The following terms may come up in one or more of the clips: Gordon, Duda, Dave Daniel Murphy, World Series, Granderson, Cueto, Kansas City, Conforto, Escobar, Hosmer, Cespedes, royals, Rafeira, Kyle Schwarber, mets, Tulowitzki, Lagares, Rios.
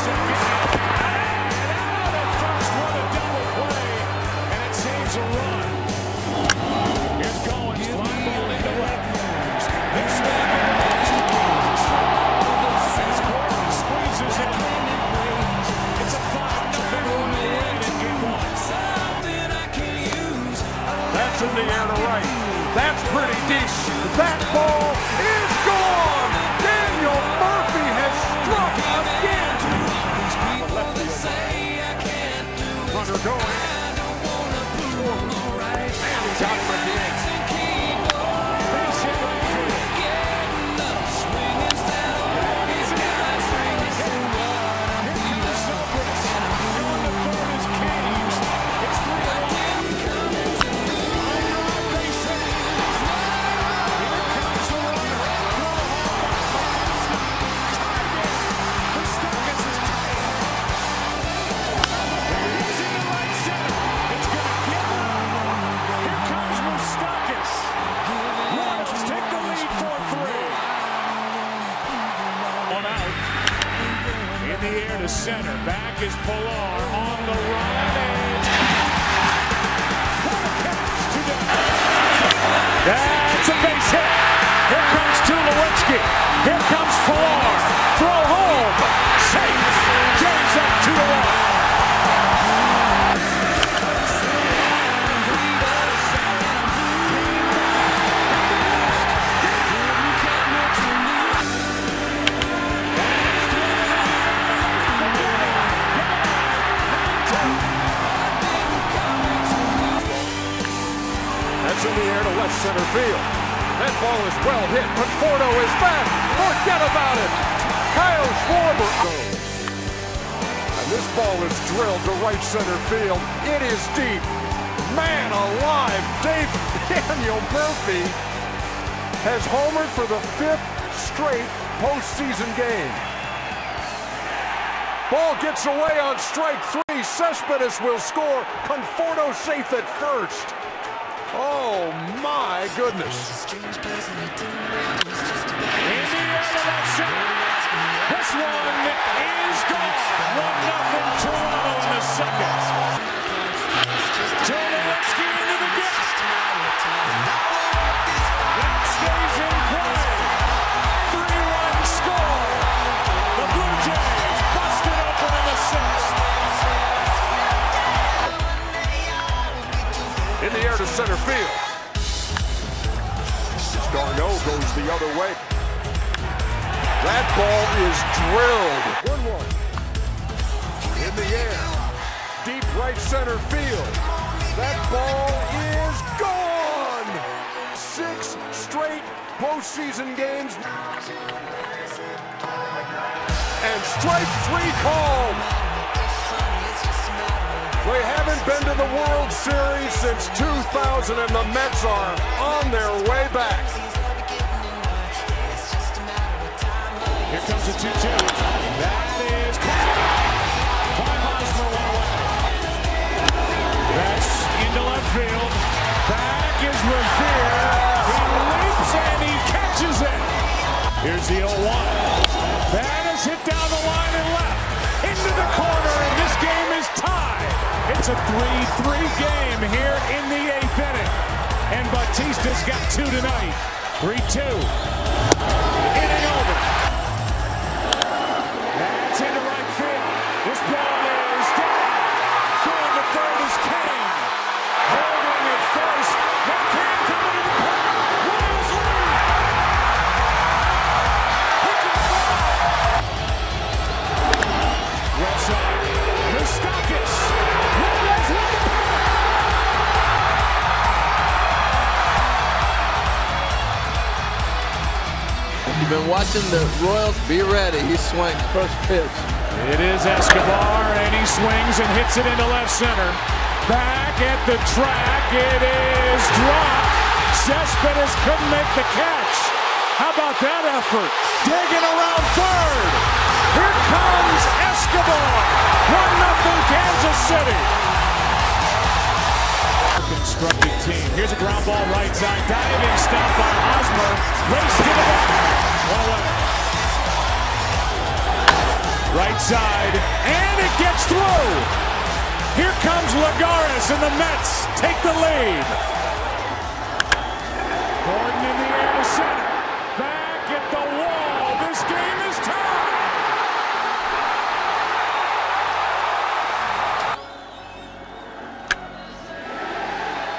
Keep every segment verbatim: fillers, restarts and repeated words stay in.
second out. And out of first with a double play. And it saves a run. Here's Cohen's fly ball into left. They're standing in the two games. As Gordon squeezes it. It's a five nothing run in game one. That's in the air to right. That's pretty deep. That ball is gone. Daniel Murphy has struck again. Runner going. And he's out of again. Face hit right field. He's out. Here comes Cespedes. Doing the third is Caves. It's three oh. Center back is Pilar on the right edge. What a catch to Duda. That's a base hit. Here comes Tulowitzki. Here comes Pilar. Throw home. Safe. Jays up two to one. In the air to left center field. That ball is well hit. Conforto is back. Forget about it. Kyle Schwarber. And this ball is drilled to right center field. It is deep. Man alive. Dave Daniel Murphy has homered for the fifth straight postseason game. Ball gets away on strike three. Cespedes will score. Conforto safe at first. Oh my goodness. In the air to that center. This one is gone. One nothing Toronto in the second. Tulowitzki into the gap. That stays in play. Three-run score. The Blue Jays busted open in the sixth. In the air to center field. Darno goes the other way. That ball is drilled. One one. In the air. Deep right center field. That ball is gone. Six straight postseason games. And strike three called. They haven't been to the World Series since two thousand, and the Mets are on their way back. Here comes a two two. That is caught by Hosmer one away. That's into left field. Back is Rafeira. He leaps and he catches it. Here's the oh one. That is hit down the line and left. Into the corner, and this game is tied. It's a three three game here in the eighth inning. And Batista's got two tonight. three two. Inning over. That's into right field. This ball is down. Going to third is Kane. Holding at first. McCann coming to the corner. Royals lead. He can fly. Left side. Escobar. You've been watching the Royals. Be ready. He swings first pitch. It is Escobar, and he swings and hits it into left center. Back at the track. It is dropped. Cespedes couldn't make the catch. How about that effort? Digging around third. Here comes Escobar. One nothing Kansas City. Constructed team. Here's a ground ball right side. Diving stop by Hosmer. Race to the back. Right outside, and it gets through. Here comes Lagares, and the Mets take the lead. Gordon in the air to center. Back at the wall. This game is tied.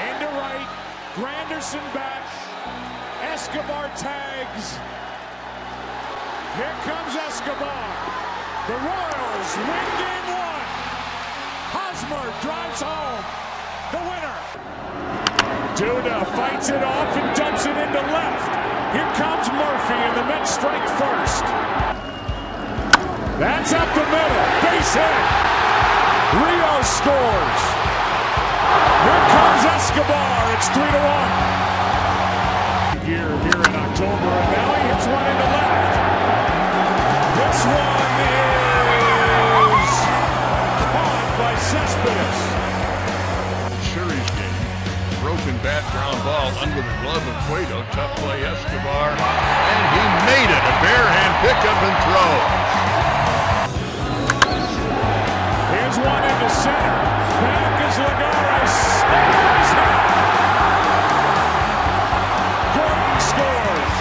Into right. Granderson back. Escobar tags. Here comes Escobar. The Royals win game one. Hosmer drives home the winner. Duda fights it off and dumps it into left. Here comes Murphy, and the Mets strike first. That's up the middle. Base hit. Rios scores. Here comes Escobar. It's three to one. Here, here in October, and now he hits one into left. This one is caught by Cespedes. Series game. Broken bat, ground ball under the glove of Cueto. Tough play, Escobar. And he made it. A bare hand pickup and throw. Here's one into center. Back is Lagares. He's out. Gordon scores.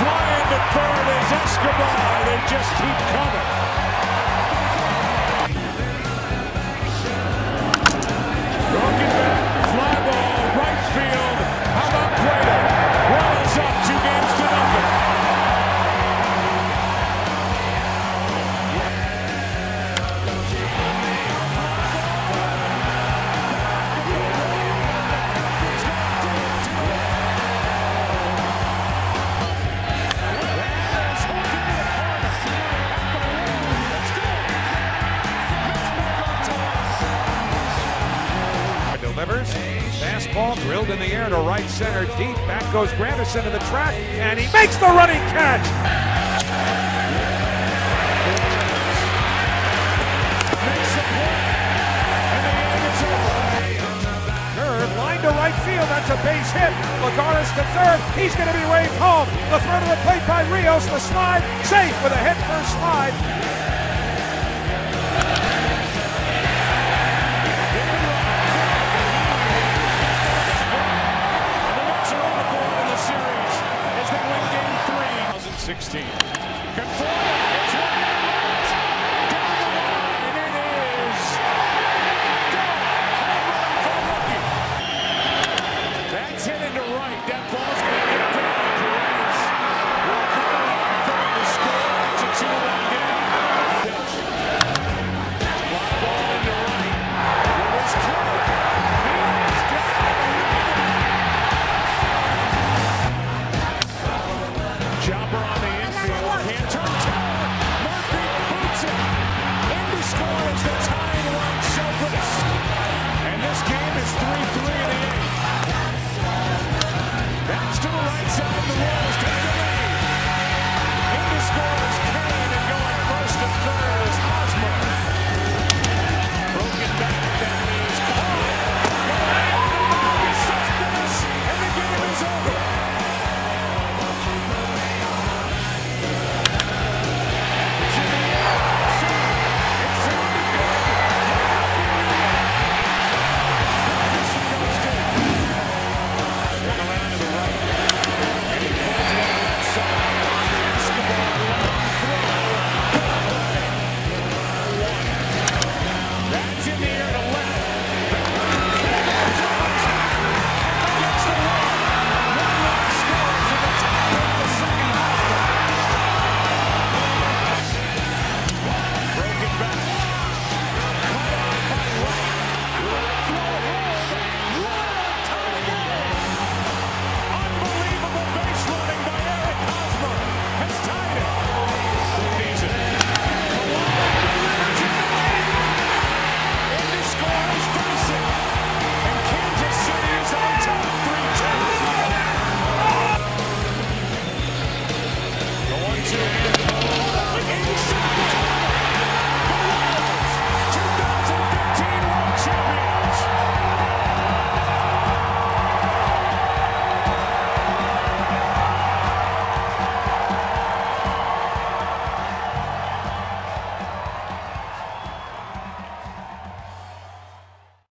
Flying to third is Escobar. They just keep coming. Broken back, fly ball, right field. How about Cueto? Royals up two games to nothing. Fastball drilled in the air to right center, deep. Back goes Granderson to the track, and he makes the running catch. Curve line to right field. That's a base hit. Lagares to third. He's going to be waved home. The throw to the plate by Rios. The slide safe with a hit first slide. sixteen. Conforto